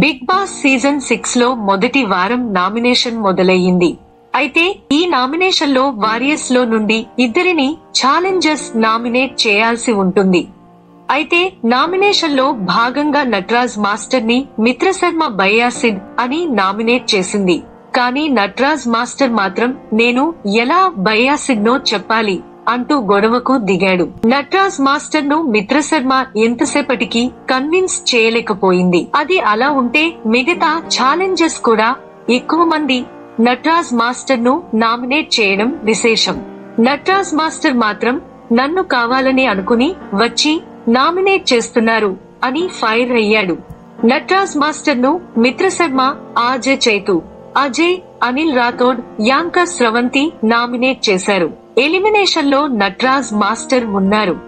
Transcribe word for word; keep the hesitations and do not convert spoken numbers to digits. Big boss season six లో మొదటి వారం నామినేషన్ మొదలయ్యింది. అయితే ఈ నామినేషన్ లో వారియర్స్ లో నుండి ఇద్దరిని ఛాలెంజర్స్ నామినేట్ చేయాల్సి ఉంటుంది. అయితే నామినేషన్ లో భాగంగా నటరాజ్ మాస్టర్ ని మిత్రశర్మ బయాసిడ్ అని నామినేట్ చేసింది. కానీ నటరాజ్ మాస్టర్ మాత్రం నేను ఎలా బయాసిడ్ నో చెప్పాలి అంటూ గొడవకు దిగాడు. నటరాజ్ మాస్టర్ ను మిత్రశర్మ ఎంతసేపటికి కన్విన్స్ చేయలేకపోయింది. అది అలా ఉంటే మిగతా ఛాలెంజర్స్ కూడా ఎక్కువ మంది నటరాజ్ మాస్టర్ ను నామినేట్ చేయడం విశేషం. నటరాజ్ మాస్టర్ మాత్రం నన్ను కావాలని అనుకుని వచ్చి నామినేట్ చేస్తున్నారు అని ఫైర్ అయ్యాడు. నటరాజ్ మాస్టర్ ను మిత్రశర్మ, అజయ్ చైతు, అజయ్ అనిల్ రాథోడ్, యాంకర్ స్రవంతి నామినేట్ చేశారు. ఎలిమినేషన్ లో నటరాజ్ మాస్టర్ ఉన్నారు.